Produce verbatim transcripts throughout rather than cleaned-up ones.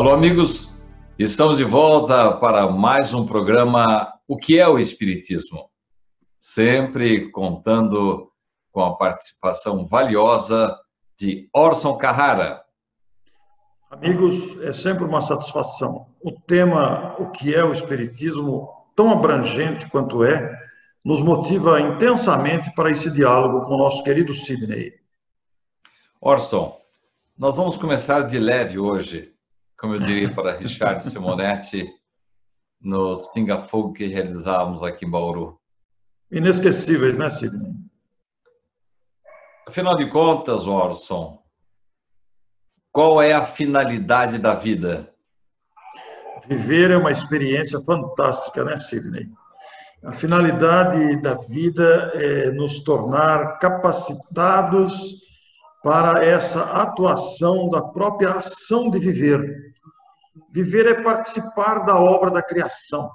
Alô, amigos, estamos de volta para mais um programa O que é o Espiritismo? Sempre contando com a participação valiosa de Orson Carrara. Amigos, é sempre uma satisfação. O tema O que é o Espiritismo, tão abrangente quanto é, nos motiva intensamente para esse diálogo com o nosso querido Sidney. Orson, nós vamos começar de leve hoje, como eu diria para Richard Simonetti, nos pinga-fogo que realizávamos aqui em Bauru. Inesquecíveis, né, Sidney? Afinal de contas, Orson, qual é a finalidade da vida? Viver é uma experiência fantástica, né, Sidney? A finalidade da vida é nos tornar capacitados para essa atuação da própria ação de viver. Viver é participar da obra da criação.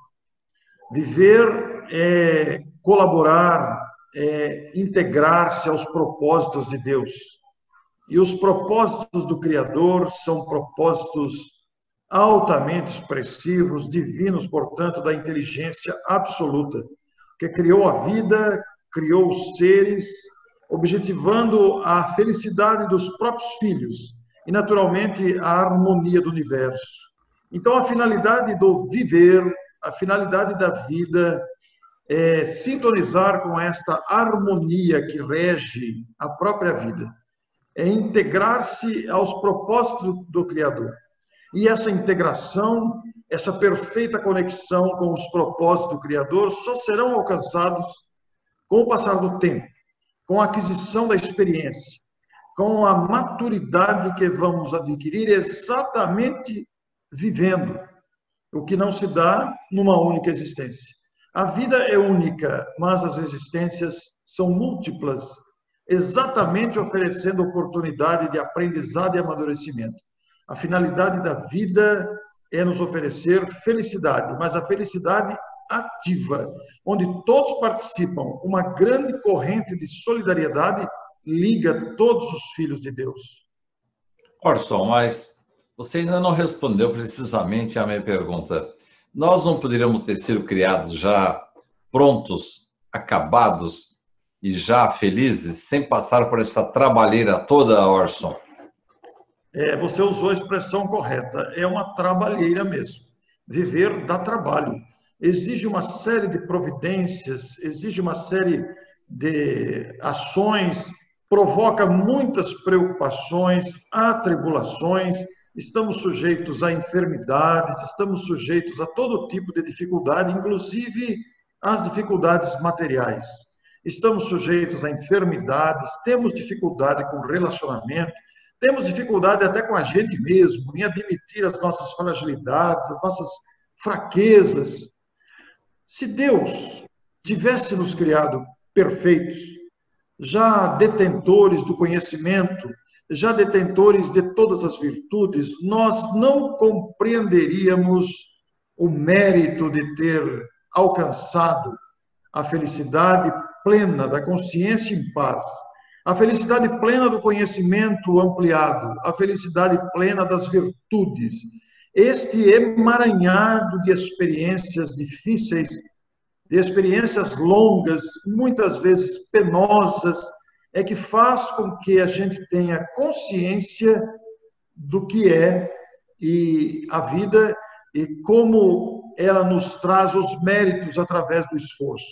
Viver é colaborar, é integrar-se aos propósitos de Deus. E os propósitos do Criador são propósitos altamente expressivos, divinos, portanto, da inteligência absoluta, que criou a vida, criou os seres, objetivando a felicidade dos próprios filhos e, naturalmente, a harmonia do universo. Então, a finalidade do viver, a finalidade da vida é sintonizar com esta harmonia que rege a própria vida, é integrar-se aos propósitos do Criador. E essa integração, essa perfeita conexão com os propósitos do Criador só serão alcançados com o passar do tempo, com a aquisição da experiência, com a maturidade que vamos adquirir exatamente vivendo, o que não se dá numa única existência. A vida é única, mas as existências são múltiplas, exatamente oferecendo oportunidade de aprendizado e amadurecimento. A finalidade da vida é nos oferecer felicidade, mas a felicidade ativa, onde todos participam, uma grande corrente de solidariedade liga todos os filhos de Deus. Orson, mas você ainda não respondeu precisamente à minha pergunta. Nós não poderíamos ter sido criados já prontos, acabados e já felizes, sem passar por essa trabalheira toda, Orson? É, você usou a expressão correta, é uma trabalheira mesmo. Viver dá trabalho. Exige uma série de providências, exige uma série de ações, provoca muitas preocupações, atribulações, estamos sujeitos a enfermidades, estamos sujeitos a todo tipo de dificuldade, inclusive às dificuldades materiais. Estamos sujeitos a enfermidades, temos dificuldade com relacionamento, temos dificuldade até com a gente mesmo, em admitir as nossas fragilidades, as nossas fraquezas. Se Deus tivesse nos criado perfeitos, já detentores do conhecimento, já detentores de todas as virtudes, nós não compreenderíamos o mérito de ter alcançado a felicidade plena da consciência em paz, a felicidade plena do conhecimento ampliado, a felicidade plena das virtudes. Este emaranhado de experiências difíceis, de experiências longas, muitas vezes penosas, é que faz com que a gente tenha consciência do que é e a vida e como ela nos traz os méritos através do esforço.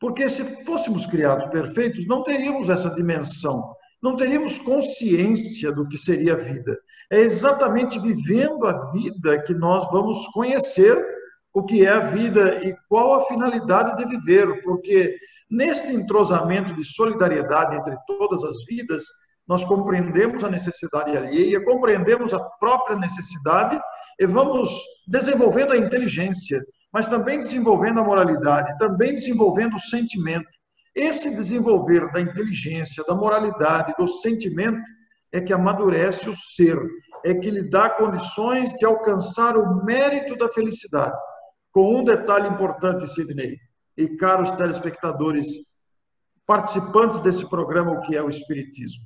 Porque se fôssemos criados perfeitos, não teríamos essa dimensão, não teríamos consciência do que seria a vida. É exatamente vivendo a vida que nós vamos conhecer o que é a vida e qual a finalidade de viver, porque neste entrosamento de solidariedade entre todas as vidas, nós compreendemos a necessidade alheia, compreendemos a própria necessidade e vamos desenvolvendo a inteligência, mas também desenvolvendo a moralidade, também desenvolvendo o sentimento. Esse desenvolver da inteligência, da moralidade, do sentimento, é que amadurece o ser, é que lhe dá condições de alcançar o mérito da felicidade. Com um detalhe importante, Sidney, e caros telespectadores, participantes desse programa, o que é o Espiritismo.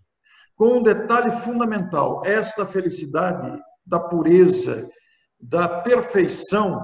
Com um detalhe fundamental, esta felicidade da pureza, da perfeição,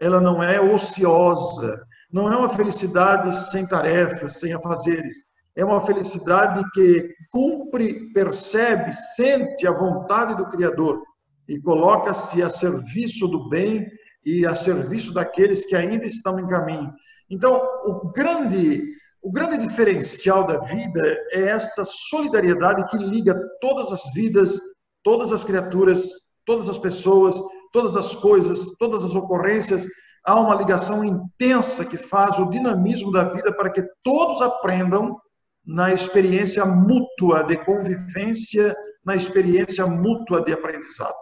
ela não é ociosa, não é uma felicidade sem tarefas, sem afazeres. É uma felicidade que cumpre, percebe, sente a vontade do Criador e coloca-se a serviço do bem e a serviço daqueles que ainda estão em caminho. Então, o grande, o grande diferencial da vida é essa solidariedade que liga todas as vidas, todas as criaturas, todas as pessoas, todas as coisas, todas as ocorrências. Há uma ligação intensa que faz o dinamismo da vida para que todos aprendam na experiência mútua de convivência, na experiência mútua de aprendizado.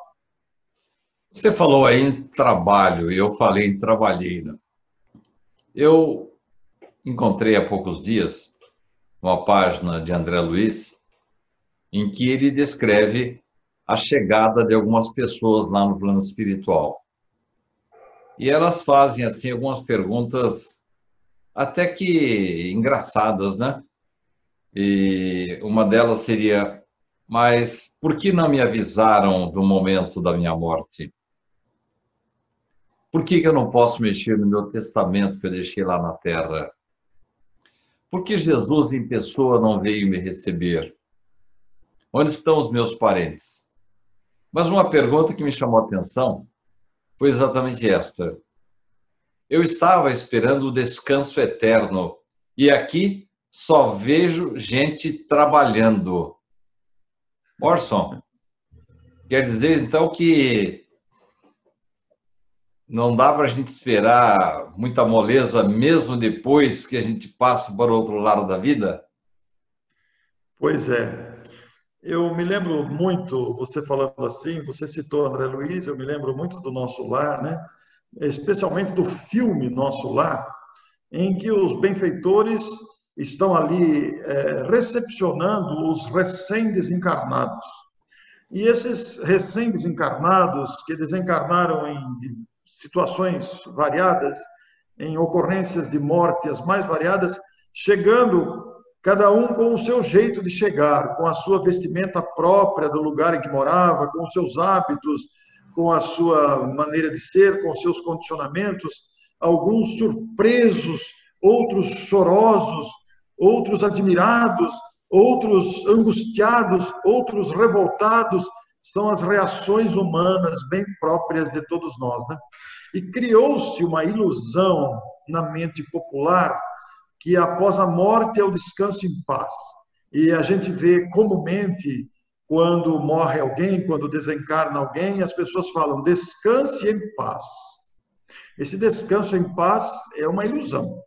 Você falou aí em trabalho, e eu falei em trabalheira. Eu encontrei há poucos dias uma página de André Luiz, em que ele descreve a chegada de algumas pessoas lá no plano espiritual. E elas fazem, assim, algumas perguntas até que engraçadas, né? E uma delas seria, mas por que não me avisaram do momento da minha morte? Por que eu não posso mexer no meu testamento que eu deixei lá na terra? Por que Jesus em pessoa não veio me receber? Onde estão os meus parentes? Mas uma pergunta que me chamou a atenção foi exatamente esta. Eu estava esperando o descanso eterno e aqui só vejo gente trabalhando. Orson, quer dizer, então, que não dá para a gente esperar muita moleza mesmo depois que a gente passa para o outro lado da vida? Pois é. Eu me lembro muito, você falando assim, você citou André Luiz, eu me lembro muito do Nosso Lar, né? Especialmente do filme Nosso Lar, em que os benfeitores estão ali é, recepcionando os recém-desencarnados. E esses recém-desencarnados, que desencarnaram em situações variadas, em ocorrências de morte, as mais variadas, chegando, cada um com o seu jeito de chegar, com a sua vestimenta própria do lugar em que morava, com os seus hábitos, com a sua maneira de ser, com os seus condicionamentos, alguns surpresos, outros chorosos, outros admirados, outros angustiados, outros revoltados, são as reações humanas bem próprias de todos nós, né? E criou-se uma ilusão na mente popular que após a morte é o descanso em paz. E a gente vê comumente, quando morre alguém, quando desencarna alguém, as pessoas falam, descanse em paz. Esse descanso em paz é uma ilusão.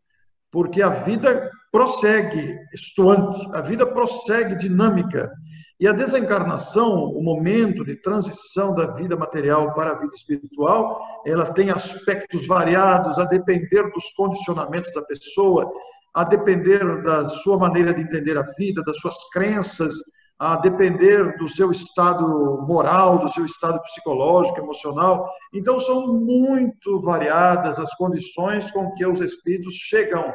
Porque a vida prossegue estuante, a vida prossegue dinâmica. E a desencarnação, o momento de transição da vida material para a vida espiritual, ela tem aspectos variados a depender dos condicionamentos da pessoa, a depender da sua maneira de entender a vida, das suas crenças, a depender do seu estado moral, do seu estado psicológico, emocional. Então, são muito variadas as condições com que os espíritos chegam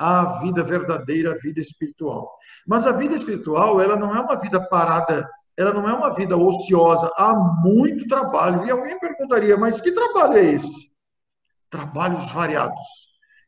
à vida verdadeira, à vida espiritual. Mas a vida espiritual, ela não é uma vida parada, ela não é uma vida ociosa, há muito trabalho. E alguém perguntaria, mas que trabalho é esse? Trabalhos variados.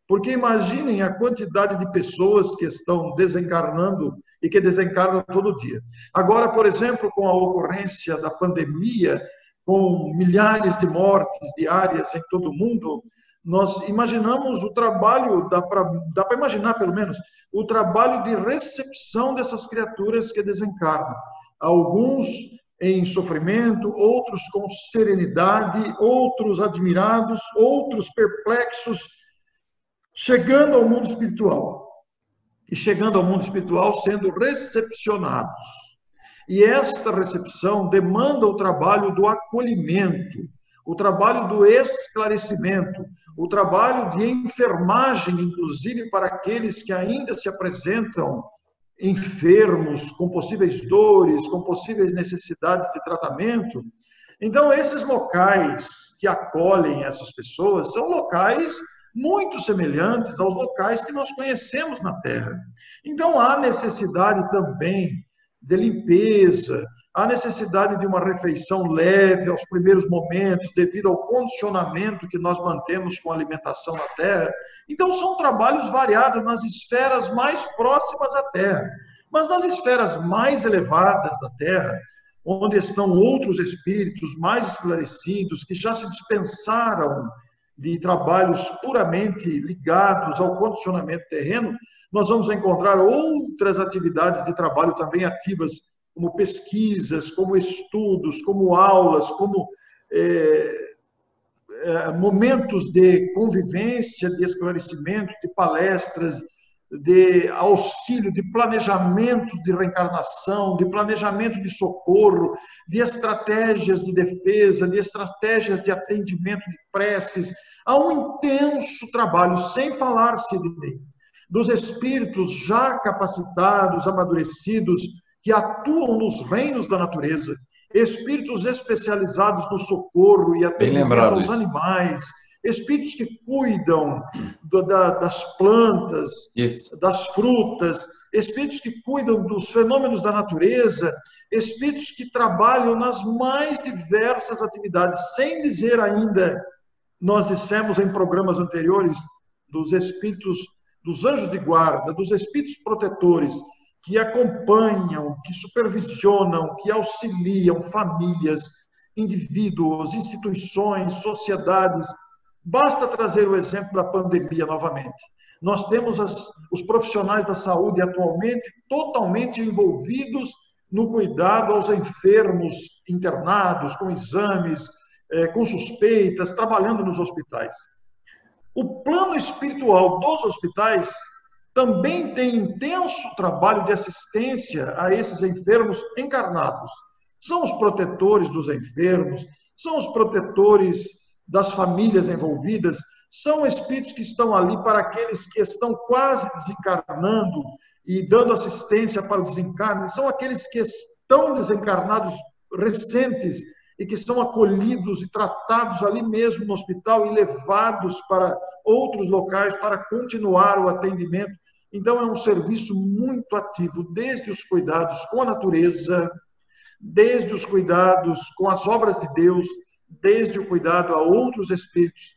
Porque imaginem a quantidade de pessoas que estão desencarnando e que desencarnam todo dia. Agora, por exemplo, com a ocorrência da pandemia, com milhares de mortes diárias em todo o mundo, nós imaginamos o trabalho, dá para imaginar pelo menos, o trabalho de recepção dessas criaturas que desencarnam. Alguns em sofrimento, outros com serenidade, outros admirados, outros perplexos, chegando ao mundo espiritual. E chegando ao mundo espiritual sendo recepcionados. E esta recepção demanda o trabalho do acolhimento, o trabalho do esclarecimento, o trabalho de enfermagem, inclusive para aqueles que ainda se apresentam enfermos, com possíveis dores, com possíveis necessidades de tratamento. Então, esses locais que acolhem essas pessoas são locais muito semelhantes aos locais que nós conhecemos na Terra. Então, há necessidade também de limpeza, a necessidade de uma refeição leve aos primeiros momentos, devido ao condicionamento que nós mantemos com a alimentação na Terra. Então, são trabalhos variados nas esferas mais próximas à Terra. Mas nas esferas mais elevadas da Terra, onde estão outros espíritos mais esclarecidos, que já se dispensaram de trabalhos puramente ligados ao condicionamento terreno, nós vamos encontrar outras atividades de trabalho também ativas, como pesquisas, como estudos, como aulas, como é, é, momentos de convivência, de esclarecimento, de palestras, de auxílio, de planejamento de reencarnação, de planejamento de socorro, de estratégias de defesa, de estratégias de atendimento de preces. Há um intenso trabalho, sem falar, Sidney, dos espíritos já capacitados, amadurecidos, que atuam nos reinos da natureza, espíritos especializados no socorro e atendimento aos isso. animais, espíritos que cuidam do, da, das plantas, isso. das frutas, espíritos que cuidam dos fenômenos da natureza, espíritos que trabalham nas mais diversas atividades, sem dizer ainda, nós dissemos em programas anteriores, dos espíritos, dos anjos de guarda, dos espíritos protetores, que acompanham, que supervisionam, que auxiliam famílias, indivíduos, instituições, sociedades. Basta trazer o exemplo da pandemia novamente. Nós temos as, os profissionais da saúde atualmente totalmente envolvidos no cuidado aos enfermos internados, com exames, eh, com suspeitas, trabalhando nos hospitais. O plano espiritual dos hospitais também tem intenso trabalho de assistência a esses enfermos encarnados. São os protetores dos enfermos, são os protetores das famílias envolvidas, são espíritos que estão ali para aqueles que estão quase desencarnando e dando assistência para o desencarne, são aqueles que estão desencarnados recentes e que são acolhidos e tratados ali mesmo no hospital e levados para outros locais para continuar o atendimento. Então, é um serviço muito ativo, desde os cuidados com a natureza, desde os cuidados com as obras de Deus, desde o cuidado a outros espíritos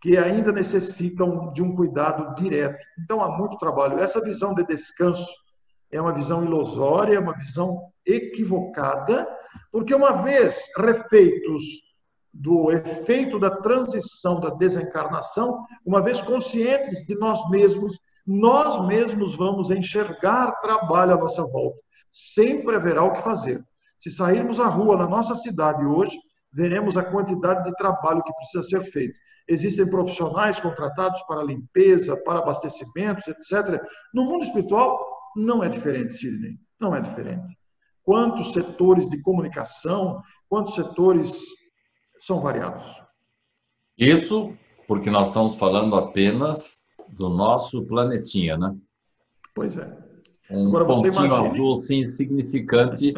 que ainda necessitam de um cuidado direto. Então, há muito trabalho. Essa visão de descanso é uma visão ilusória, é uma visão equivocada, porque uma vez refeitos do efeito da transição, da desencarnação, uma vez conscientes de nós mesmos, nós mesmos vamos enxergar trabalho à nossa volta. Sempre haverá o que fazer. Se sairmos à rua na nossa cidade hoje, veremos a quantidade de trabalho que precisa ser feito. Existem profissionais contratados para limpeza, para abastecimentos, etcétera. No mundo espiritual, não é diferente, Sidney. Não é diferente. Quantos setores de comunicação, quantos setores... são variados. Isso porque nós estamos falando apenas do nosso planetinha, né? Pois é. Um Agora você pontinho imagine... azul, sim, insignificante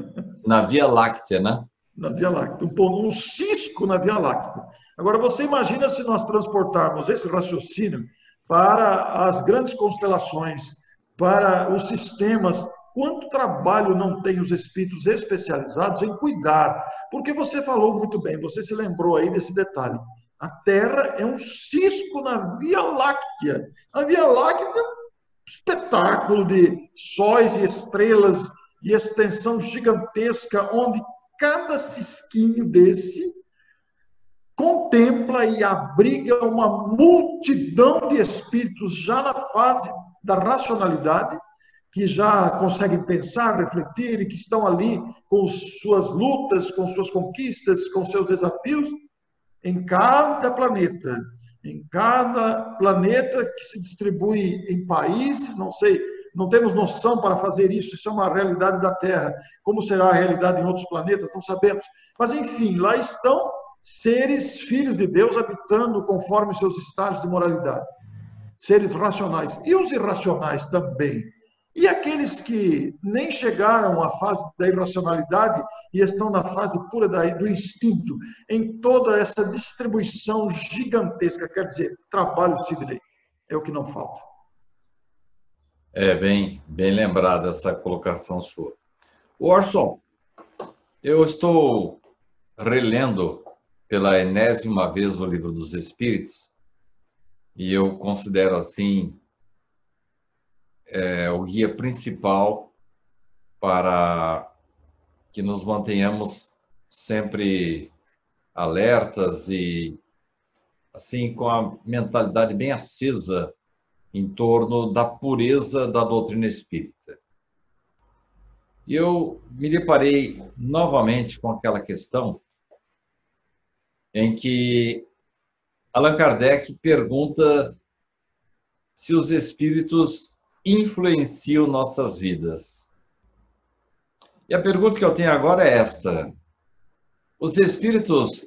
na Via Láctea, né? Na Via Láctea, um, um cisco na Via Láctea. Agora você imagina se nós transportarmos esse raciocínio para as grandes constelações, para os sistemas. Quanto trabalho não tem os espíritos especializados em cuidar? Porque você falou muito bem, você se lembrou aí desse detalhe. A Terra é um cisco na Via Láctea. A Via Láctea é um espetáculo de sóis e estrelas e extensão gigantesca, onde cada cisquinho desse contempla e abriga uma multidão de espíritos já na fase da racionalidade, que já conseguem pensar, refletir e que estão ali com suas lutas, com suas conquistas, com seus desafios, em cada planeta. Em cada planeta que se distribui em países, não sei, não temos noção para fazer isso, isso é uma realidade da Terra. Como será a realidade em outros planetas, não sabemos. Mas, enfim, lá estão seres filhos de Deus habitando conforme seus estágios de moralidade. Seres racionais. E os irracionais também. E aqueles que nem chegaram à fase da irracionalidade e estão na fase pura do instinto, em toda essa distribuição gigantesca, quer dizer, trabalho, Sidney, é o que não falta. É, bem, bem lembrada essa colocação sua. Orson, Eu estou relendo pela enésima vez o Livro dos Espíritos, e eu considero assim é, o guia principal para que nos mantenhamos sempre alertas e assim com a mentalidade bem acesa em torno da pureza da doutrina espírita. E eu me deparei novamente com aquela questão em que Allan Kardec pergunta se os espíritos influenciam nossas vidas. E a pergunta que eu tenho agora é esta: os espíritos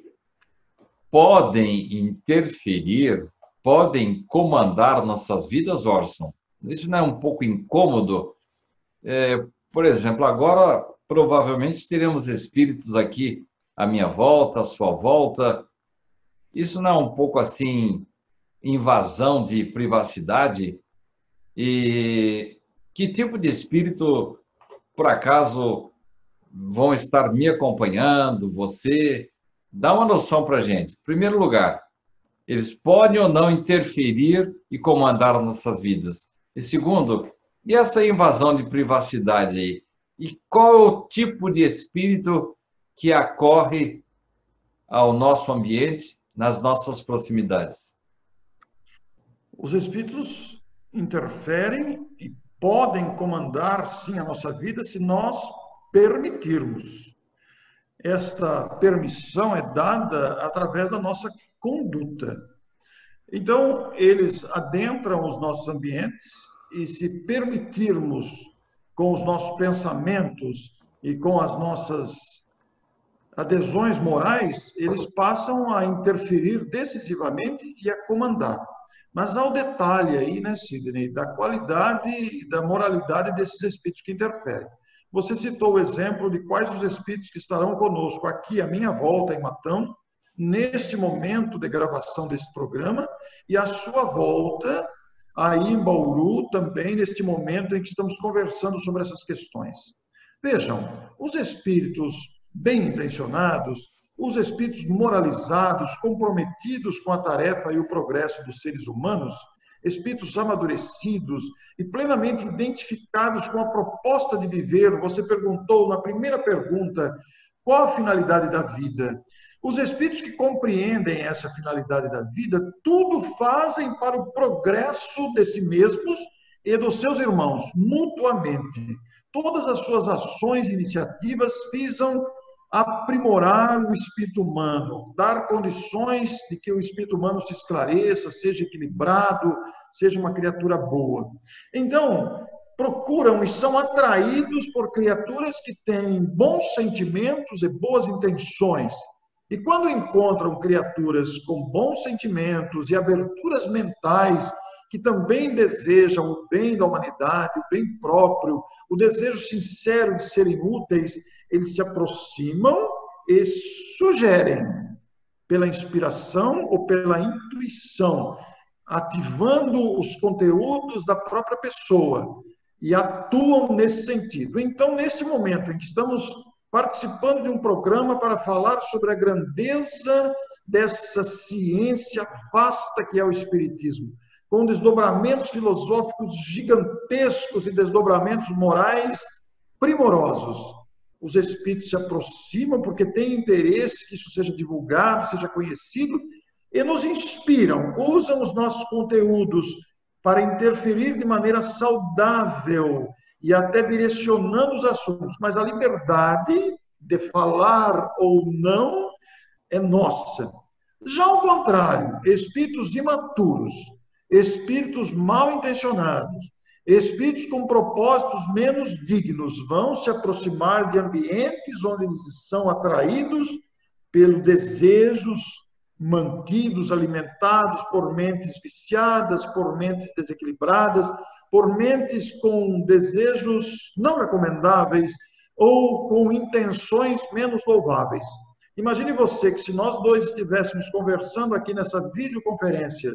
podem interferir, podem comandar nossas vidas, Orson? Isso não é um pouco incômodo? É, por exemplo, agora provavelmente teremos espíritos aqui à minha volta, à sua volta. Isso não é um pouco assim, invasão de privacidade? E que tipo de espírito, por acaso, vão estar me acompanhando, você? Dá uma noção para a gente. Em primeiro lugar, eles podem ou não interferir e comandar nossas vidas. E segundo, e essa invasão de privacidade aí? E qual é o tipo de espírito que acorre ao nosso ambiente, nas nossas proximidades? Os espíritos interferem e podem comandar, sim, a nossa vida se nós permitirmos. Esta permissão é dada através da nossa conduta. Então, eles adentram os nossos ambientes e, se permitirmos, com os nossos pensamentos e com as nossas adesões morais, eles passam a interferir decisivamente e a comandar. Mas há um detalhe aí, né, Sidney, da qualidade e da moralidade desses espíritos que interferem. Você citou o exemplo de quais os espíritos que estarão conosco aqui, à minha volta, em Matão, neste momento de gravação desse programa, e à sua volta, aí em Bauru, também neste momento em que estamos conversando sobre essas questões. Vejam, os espíritos bem-intencionados, os espíritos moralizados, comprometidos com a tarefa e o progresso dos seres humanos, espíritos amadurecidos e plenamente identificados com a proposta de viver. Você perguntou na primeira pergunta qual a finalidade da vida. Os espíritos que compreendem essa finalidade da vida, tudo fazem para o progresso de si mesmos e dos seus irmãos, mutuamente. Todas as suas ações e iniciativas visam aprimorar o espírito humano, dar condições de que o espírito humano se esclareça, seja equilibrado, seja uma criatura boa. Então, procuram e são atraídos por criaturas que têm bons sentimentos e boas intenções. E quando encontram criaturas com bons sentimentos e aberturas mentais, que também desejam o bem da humanidade, o bem próprio, o desejo sincero de serem úteis, eles se aproximam e sugerem, pela inspiração ou pela intuição, ativando os conteúdos da própria pessoa, e atuam nesse sentido. Então, neste momento em que estamos participando de um programa para falar sobre a grandeza dessa ciência vasta que é o espiritismo, com desdobramentos filosóficos gigantescos e desdobramentos morais primorosos, os espíritos se aproximam porque têm interesse que isso seja divulgado, seja conhecido, e nos inspiram, usam os nossos conteúdos para interferir de maneira saudável e até direcionando os assuntos. Mas a liberdade de falar ou não é nossa. Já ao contrário, espíritos imaturos, espíritos mal intencionados, espíritos com propósitos menos dignos vão se aproximar de ambientes onde eles são atraídos pelos desejos mantidos, alimentados por mentes viciadas, por mentes desequilibradas, por mentes com desejos não recomendáveis ou com intenções menos louváveis. Imagine você que, se nós dois estivéssemos conversando aqui nessa videoconferência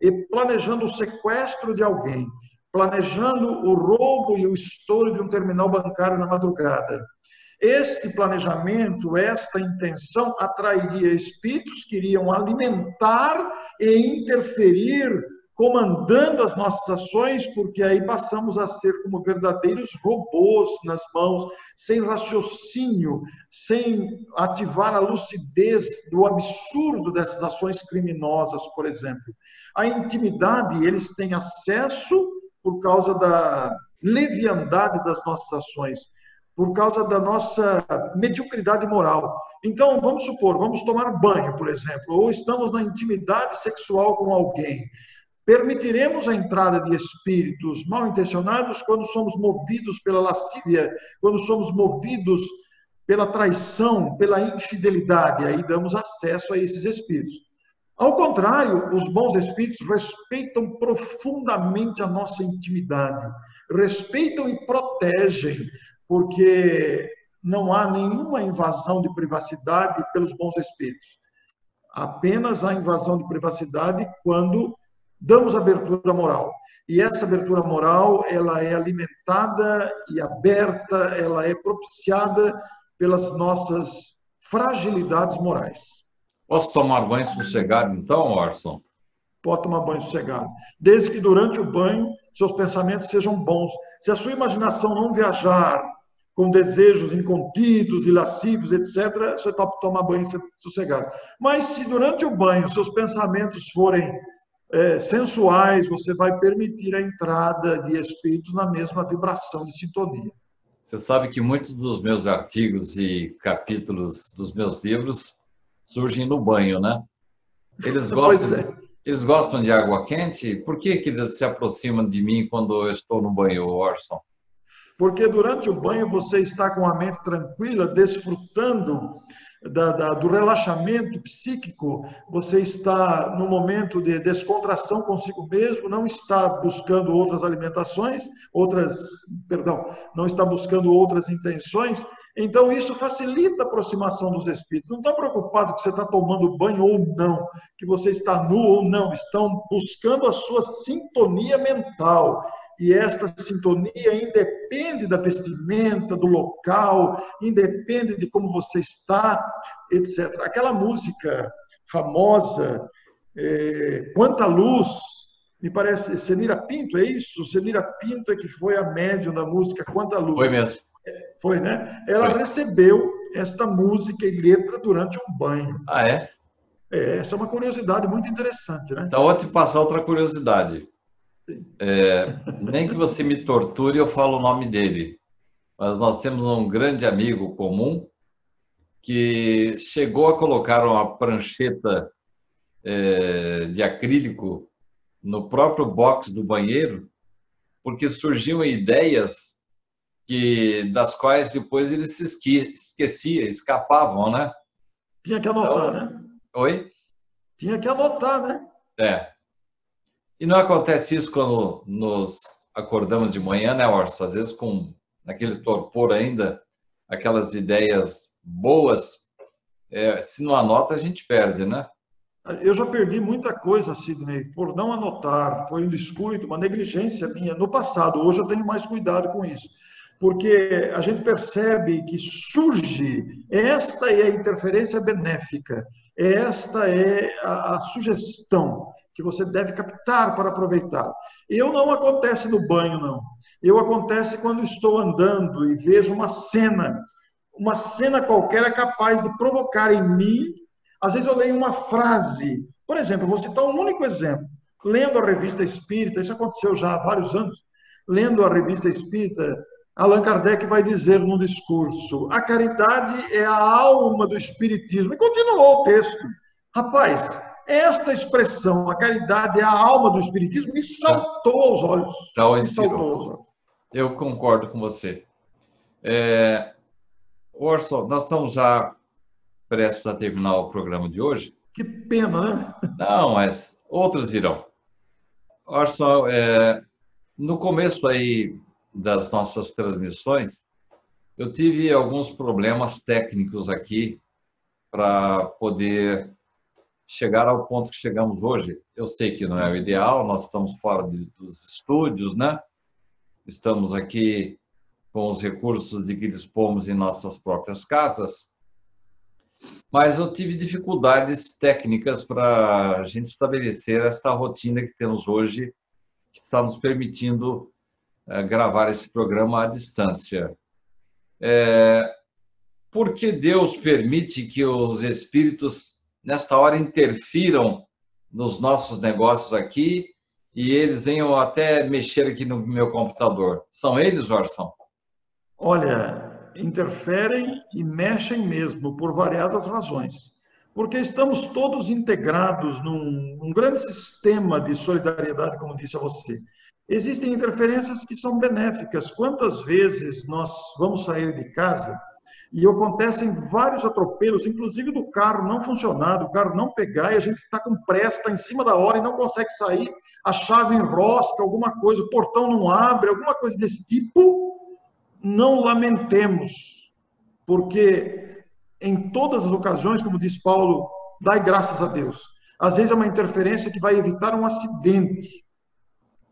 e planejando o sequestro de alguém, planejando o roubo e o estouro de um terminal bancário na madrugada, Este planejamento, esta intenção atrairia espíritos que iriam alimentar e interferir, comandando as nossas ações, porque aí passamos a ser como verdadeiros robôs nas mãos, sem raciocínio, sem ativar a lucidez do absurdo dessas ações criminosas, por exemplo. A intimidade, eles têm acesso por causa da leviandade das nossas ações, por causa da nossa mediocridade moral. Então, vamos supor, vamos tomar banho, por exemplo, ou estamos na intimidade sexual com alguém. Permitiremos a entrada de espíritos mal intencionados quando somos movidos pela lascívia, quando somos movidos pela traição, pela infidelidade. Aí damos acesso a esses espíritos. Ao contrário, os bons espíritos respeitam profundamente a nossa intimidade. Respeitam e protegem, porque não há nenhuma invasão de privacidade pelos bons espíritos. Apenas há invasão de privacidade quando damos abertura moral. E essa abertura moral, ela é alimentada e aberta, ela é propiciada pelas nossas fragilidades morais. Posso tomar banho sossegado então, Orson? Pode tomar banho sossegado. Desde que durante o banho, seus pensamentos sejam bons. Se a sua imaginação não viajar com desejos incontidos e lascivos, etcétera, você pode tomar banho sossegado. Mas se durante o banho, seus pensamentos forem É, sensuais, você vai permitir a entrada de espíritos na mesma vibração de sintonia. Você sabe que muitos dos meus artigos e capítulos dos meus livros surgem no banho, né? Eles gostam, é. eles gostam de água quente? Por que que eles se aproximam de mim quando eu estou no banho, Orson? Porque durante o banho você está com a mente tranquila, desfrutando Da, da, do relaxamento psíquico, você está no momento de descontração consigo mesmo, não está buscando outras alimentações, outras, perdão, não está buscando outras intenções, então isso facilita a aproximação dos espíritos. Não está preocupado que você está tomando banho ou não, que você está nu ou não, estão buscando a sua sintonia mental. E esta sintonia independe da vestimenta, do local, independe de como você está, etcétera. Aquela música famosa, é, Quanta Luz, me parece, Cenira Pinto, é isso? Cenira Pinto é que foi a médium da música Quanta Luz. Foi mesmo. Foi, né? Ela foi. Recebeu esta música e letra durante um banho. Ah, é? É, essa é uma curiosidade muito interessante, né? Então, vou te passar outra curiosidade. É, nem que você me torture, eu falo o nome dele, mas nós temos um grande amigo comum que chegou a colocar uma prancheta é, de acrílico no próprio box do banheiro, porque surgiam ideias que, das quais depois ele se esquecia, escapavam, né? Tinha que anotar, então, né? Oi? Tinha que anotar, né? É. E não acontece isso quando nos acordamos de manhã, né, Orson? Às vezes com aquele torpor ainda, aquelas ideias boas, é, se não anota a gente perde, né? Eu já perdi muita coisa, Sidney, por não anotar. Foi um descuido, uma negligência minha no passado. Hoje eu tenho mais cuidado com isso. Porque a gente percebe que surge, esta é a interferência benéfica, esta é a, a sugestão que você deve captar para aproveitar. Eu não acontece no banho, não. Eu acontece quando estou andando e vejo uma cena. Uma cena qualquer é capaz de provocar em mim. Às vezes eu leio uma frase. Por exemplo, vou citar um único exemplo. Lendo a Revista Espírita, isso aconteceu já há vários anos, lendo a Revista Espírita, Allan Kardec vai dizer num discurso, a caridade é a alma do espiritismo. E continuou o texto. Rapaz, esta expressão, a caridade é a alma do espiritismo, me saltou aos olhos. Então, me saltou aos olhos. Eu concordo com você. É, Orson, nós estamos já prestes a terminar o programa de hoje. Que pena, né? Não, mas outros irão. Orson, é, no começo aí das nossas transmissões, eu tive alguns problemas técnicos aqui para poder chegar ao ponto que chegamos hoje. Eu sei que não é o ideal, nós estamos fora de, dos estúdios, né? Estamos aqui com os recursos de que dispomos em nossas próprias casas, mas eu tive dificuldades técnicas para a gente estabelecer esta rotina que temos hoje, que está nos permitindo é, gravar esse programa à distância. É, por que Deus permite que os espíritos, nesta hora, interfiram nos nossos negócios aqui e eles venham até mexer aqui no meu computador? São eles, Orson? Olha... interferem e mexem mesmo, por variadas razões. Porque estamos todos integrados num, num grande sistema de solidariedade, como disse a você. Existem interferências que são benéficas. Quantas vezes nós vamos sair de casa e acontecem vários atropelos, inclusive do carro não funcionar, do carro não pegar, e a gente está com pressa, está em cima da hora e não consegue sair, a chave enrosca, alguma coisa, o portão não abre, alguma coisa desse tipo. Não lamentemos, porque em todas as ocasiões, como diz Paulo, dai graças a Deus. Às vezes é uma interferência que vai evitar um acidente,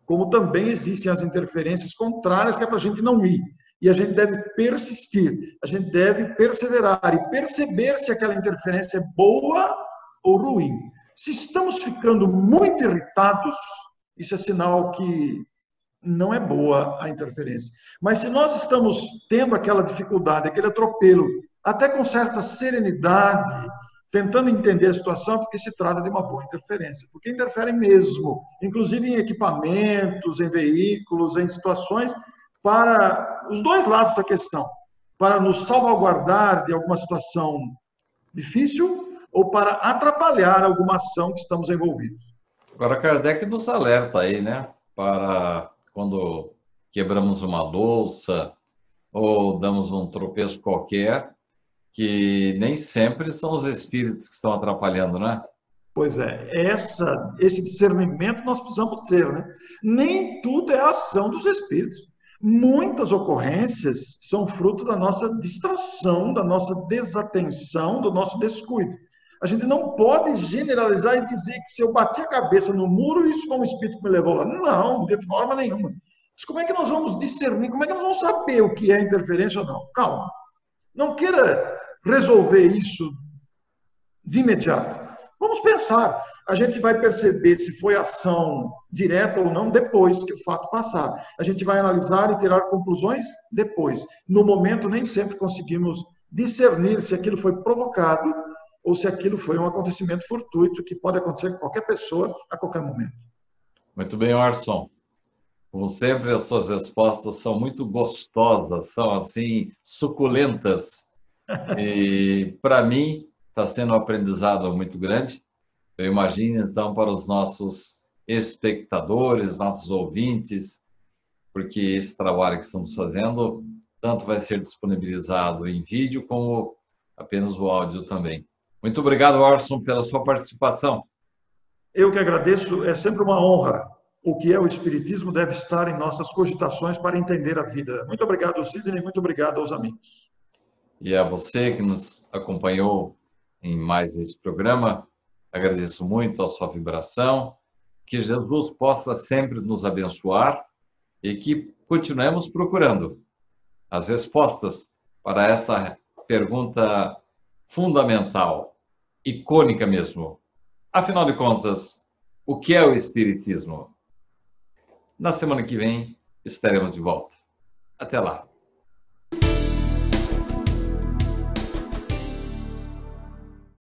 como também existem as interferências contrárias, que é para a gente não ir. E a gente deve persistir, a gente deve perseverar e perceber se aquela interferência é boa ou ruim. Se estamos ficando muito irritados, isso é sinal que... não é boa a interferência. Mas se nós estamos tendo aquela dificuldade, aquele atropelo, até com certa serenidade, tentando entender a situação, porque se trata de uma boa interferência. Porque interferem mesmo, inclusive em equipamentos, em veículos, em situações, para os dois lados da questão. Para nos salvaguardar de alguma situação difícil ou para atrapalhar alguma ação que estamos envolvidos. Agora, Kardec nos alerta aí, né? Para... quando quebramos uma louça ou damos um tropeço qualquer, que nem sempre são os espíritos que estão atrapalhando, né? Pois é, essa, esse discernimento nós precisamos ter, né? Nem tudo é ação dos espíritos. Muitas ocorrências são fruto da nossa distração, da nossa desatenção, do nosso descuido. A gente não pode generalizar e dizer que se eu bati a cabeça no muro, isso foi um espírito que me levou lá. Não, de forma nenhuma. Mas como é que nós vamos discernir? Como é que nós vamos saber o que é interferência ou não? Calma. Não queira resolver isso de imediato. Vamos pensar. A gente vai perceber se foi ação direta ou não depois que o fato passar. A gente vai analisar e tirar conclusões depois. No momento, nem sempre conseguimos discernir se aquilo foi provocado ou se aquilo foi um acontecimento fortuito que pode acontecer com qualquer pessoa, a qualquer momento. Muito bem, Orson. Como sempre, as suas respostas são muito gostosas, são assim, suculentas. E para mim, está sendo um aprendizado muito grande. Eu imagino, então, para os nossos espectadores, nossos ouvintes, porque esse trabalho que estamos fazendo, tanto vai ser disponibilizado em vídeo, como apenas o áudio também. Muito obrigado, Orson, pela sua participação. Eu que agradeço, é sempre uma honra. O que é o Espiritismo deve estar em nossas cogitações para entender a vida. Muito obrigado, Sidney, muito obrigado aos amigos. E a você que nos acompanhou em mais esse programa, agradeço muito a sua vibração, que Jesus possa sempre nos abençoar e que continuemos procurando as respostas para esta pergunta fundamental. Icônica mesmo. Afinal de contas, o que é o Espiritismo? Na semana que vem estaremos de volta. Até lá.